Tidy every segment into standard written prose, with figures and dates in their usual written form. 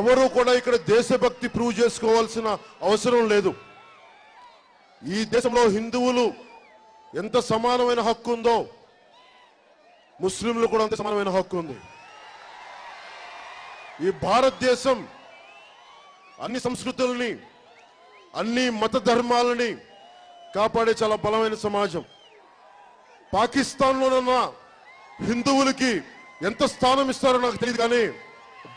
ఎవరు కూడా ఇక్కడ దేశభక్తి ప్రూవ్ చేసుకోవాల్సిన అవసరం లేదు. ఈ దేశంలో హిందువులు ఎంత సమానమైన హక్కు ఉందో ముస్లింలు కూడా అంత సమానమైన హక్కు ఉంది. ఈ భారతదేశం అన్ని సంస్కృతులని అన్ని మత ధర్మాలని కాపాడే చాలా బలమైన సమాజం. పాకిస్తాన్లోనున్న హిందువులకి ఎంత స్థానం ఇస్తారో నాకు తెలియదు, కానీ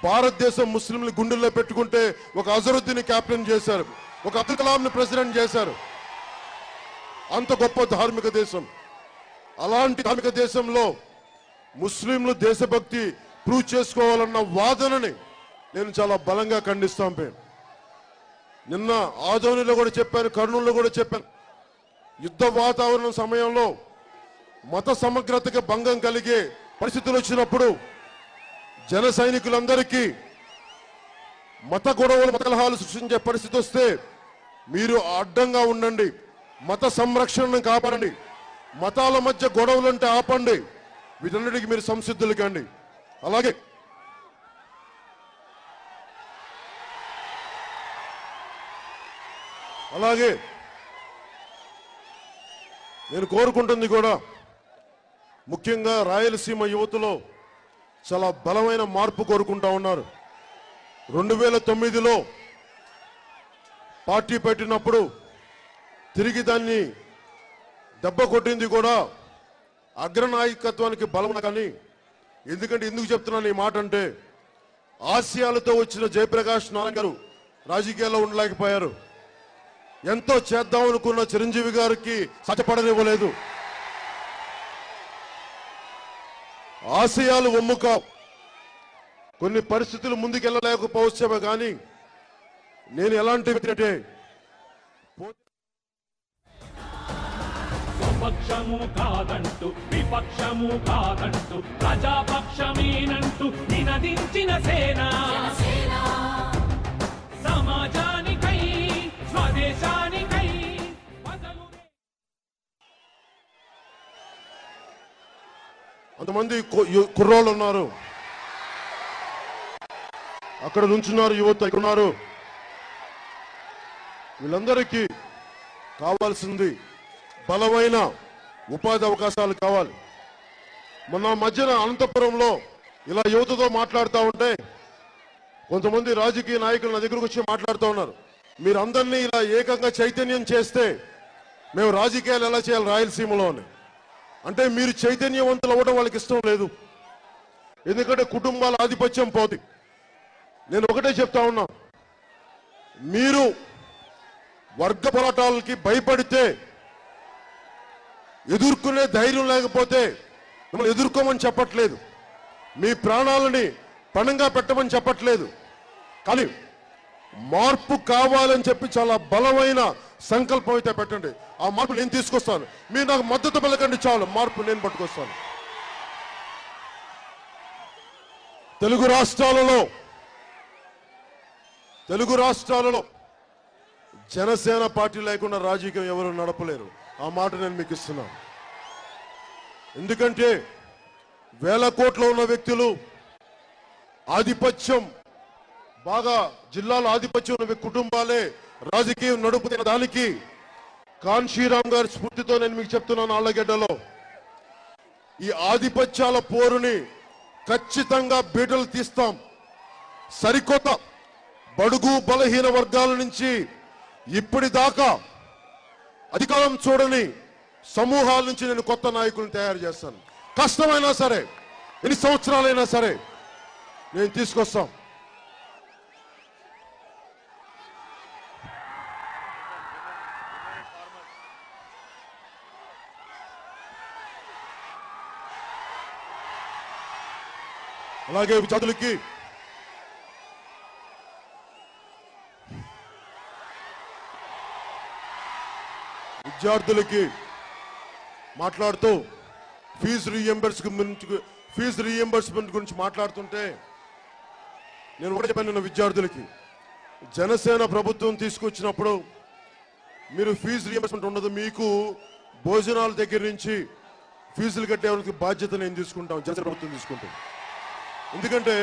భారతదేశం ముస్లింలు గుండెల్లో పెట్టుకుంటే ఒక అజరుద్దీన్ క్యాప్టెన్ చేశారు, ఒక అబ్దుల్ కలాంని ప్రెసిడెంట్ చేశారు. అంత గొప్ప ధార్మిక దేశం. అలాంటి ధార్మిక దేశంలో ముస్లింలు దేశభక్తి ప్రూవ్ చేసుకోవాలన్న వాదనని నేను చాలా బలంగా ఖండిస్తాం. నిన్న ఆదోనిలో కూడా చెప్పాను, కర్నూలులో కూడా చెప్పాను, యుద్ధ వాతావరణం సమయంలో మత సమగ్రతకి భంగం కలిగే పరిస్థితులు వచ్చినప్పుడు జన సైనికులందరికీ మత గొడవలు మత కలహాలు సృష్టించే పరిస్థితి వస్తే మీరు అడ్డంగా ఉండండి, మత సంరక్షణను కాపాడండి, మతాల మధ్య గొడవలంటే ఆపండి, వీటన్నిటికీ మీరు సంసిద్ధులు కండి. అలాగే అలాగే నేను కోరుకుంటుంది కూడా ముఖ్యంగా రాయలసీమ యువతలో చాలా బలమైన మార్పు కోరుకుంటా ఉన్నారు. 2009లో పార్టీ పెట్టినప్పుడు తిరిగి దాన్ని దెబ్బ కొట్టింది కూడా అగ్రనాయకత్వానికి బలం. కానీ ఎందుకు చెప్తున్నాను ఈ మాట అంటే, ఆశయాలతో వచ్చిన జయప్రకాష్ నారాయణ గారు రాజకీయాల్లో ఉండలేకపోయారు. ఎంతో చేద్దాం అనుకున్న చిరంజీవి గారికి సాధ్యపడనివ్వలేదు. ఆశయాలు ఒమ్ముక కొన్ని పరిస్థితులు ముందుకెళ్ళలేకపోవచ్చేమో, కానీ నేను ఎలాంటి వ్యక్తి అంటే స్వపక్షము కాదంటూ విపక్షము కాదంటూ ప్రజాపక్షమేనంటూ నినదించిన సేన సమాజానికై స్వదేశానికై కొంతమంది కుర్రోళ్ళు ఉన్నారు, అక్కడ నుంచున్నారు యువత, ఉన్నారు. వీళ్ళందరికీ కావాల్సింది బలమైన ఉపాధి అవకాశాలు కావాలి. మొన్న మధ్యన అనంతపురంలో ఇలా యువతతో మాట్లాడుతూ ఉంటే కొంతమంది రాజకీయ నాయకులు నా దగ్గరకు వచ్చి మాట్లాడుతూ ఉన్నారు, మీరందరినీ ఇలా ఏకంగా చైతన్యం చేస్తే మేము రాజకీయాలు ఎలా చేయాలి రాయలసీమలో అని. అంటే మీరు చైతన్యవంతులు అవ్వడం వాళ్ళకి ఇష్టం లేదు, ఎందుకంటే కుటుంబాల ఆధిపత్యం పోతుంది. నేను ఒకటే చెప్తా ఉన్నా, మీరు వర్గ పోరాటాలకి భయపడితే, ఎదుర్కొనే ధైర్యం లేకపోతే మిమ్మల్ని ఎదుర్కోమని చెప్పట్లేదు, మీ ప్రాణాలని పణంగా పెట్టమని చెప్పట్లేదు, కానీ మార్పు కావాలని చెప్పి చాలా బలమైన సంకల్పం అయితే పెట్టండి. ఆ మార్పు నేను తీసుకొస్తాను, మీరు నాకు మద్దతు పలకండి చాలు, మార్పు నేను పట్టుకొస్తాను. తెలుగు రాష్ట్రాలలో జనసేన పార్టీ లేకుండా రాజకీయం ఎవరు నడపలేరు, ఆ మాట నేను మీకు ఇస్తున్నాను. ఎందుకంటే వేల కోట్ల ఉన్న వ్యక్తులు, ఆధిపత్యం బాగా జిల్లాలో ఆధిపత్యం ఉన్న కుటుంబాలే రాజకీయం నడుపుతున్న దానికి కాన్షీరామ్ గారి స్ఫూర్తితో నేను మీకు చెప్తున్నాను, ఆళ్లగడ్డలో ఈ ఆధిపత్యాల పోరుని ఖచ్చితంగా బీటలు తీస్తాం. సరికొత్త బడుగు బలహీన వర్గాల నుంచి ఇప్పటిదాకా అధికారం చూడని సమూహాల నుంచి నేను కొత్త నాయకులను తయారు చేస్తాను. కష్టమైనా సరే, ఎన్ని సంవత్సరాలైనా సరే నేను తీసుకొస్తాను. అలాగే విద్యార్థులకి మాట్లాడుతూ ఫీజు రీఎంబర్స్మెంట్ గురించి మాట్లాడుతుంటే నేను ఒకటి చెప్పాను, విద్యార్థులకి జనసేన ప్రభుత్వం తీసుకొచ్చినప్పుడు మీరు ఫీజు రీఎంబర్స్మెంట్ ఉండదు, మీకు భోజనాల దగ్గర నుంచి ఫీజులు కట్టేవారికి బాధ్యత నేను తీసుకుంటాం, జనసేన ప్రభుత్వం తీసుకుంటాం. ఎందుకంటే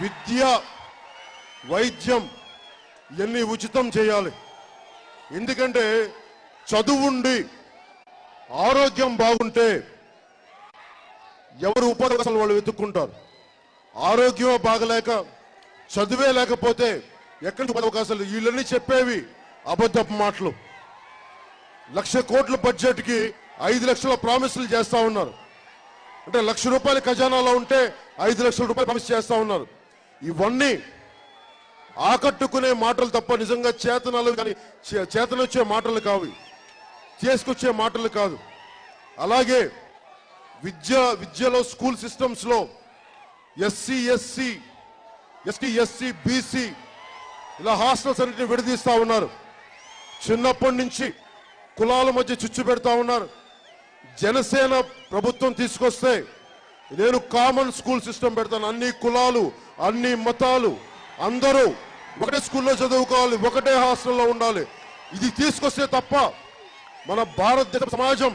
విద్య వైద్యం ఇన్ని ఉచితం చేయాలి. ఎందుకంటే చదువుండి ఆరోగ్యం బాగుంటే ఎవరు ఉపకారాలు వాళ్ళు వెతుక్కుంటారు. ఆరోగ్యం బాగలేక చదువే లేకపోతే ఎక్కడ అవకాశాలు? వీళ్ళన్నీ చెప్పేవి అబద్ధపు మాటలు. 1,00,000 కోట్ల బడ్జెట్కి 5 లక్షల ప్రామిసులు చేస్తా ఉన్నారు. అంటే 1,00,000 రూపాయలు ఖజానాలో ఉంటే 5 లక్షల రూపాయలు ప్రామిస్ చేస్తా ఉన్నారు. ఇవన్నీ ఆకట్టుకునే మాటలు తప్ప నిజంగా చేతనాలు కానీ చేతనొచ్చే మాటలు కావు, చేసుకొచ్చే మాటలు కాదు. అలాగే విద్యలో స్కూల్ సిస్టమ్స్లో ఎస్టీ, బీసీ ఇలా హాస్టల్స్ అన్నింటినీ విడదీస్తూ ఉన్నారు. చిన్నప్పటి నుంచి కులాల మధ్య చిచ్చు పెడతా ఉన్నారు. జనసేన ప్రభుత్వం తీసుకొస్తే నేను కామన్ స్కూల్ సిస్టమ్ పెడతాను, అన్ని కులాలు అన్ని మతాలు అందరూ ఒకటే స్కూల్లో చదువుకోవాలి, ఒకటే హాస్టల్లో ఉండాలి. ఇది తీసుకొస్తే తప్ప మన భారతదేశ సమాజం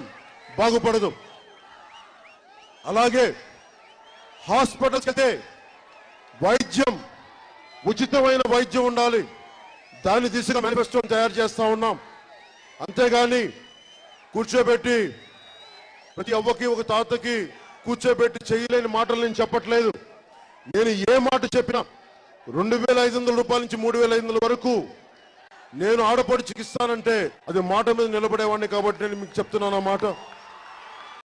బాగుపడదు. అలాగే హాస్పిటల్స్ అయితే వైద్యం, ఉచితమైన వైద్యం ఉండాలి. దాన్ని దిశగా మేనిఫెస్టోని తయారు చేస్తూ ఉన్నాం. అంతేగాని కూర్చోబెట్టి ప్రతి అవ్వకి ఒక తాతకి కూర్చోబెట్టి చేయలేని మాటలు నేను చెప్పట్లేదు. నేను ఏ మాట చెప్పినా 2,500 రూపాయల నుంచి 3,500 వరకు నేను ఆడపడుచుకిస్తానంటే అది మాట మీద నిలబడేవాడిని. కాబట్టి నేను మీకు చెప్తున్నాను ఆ మాట.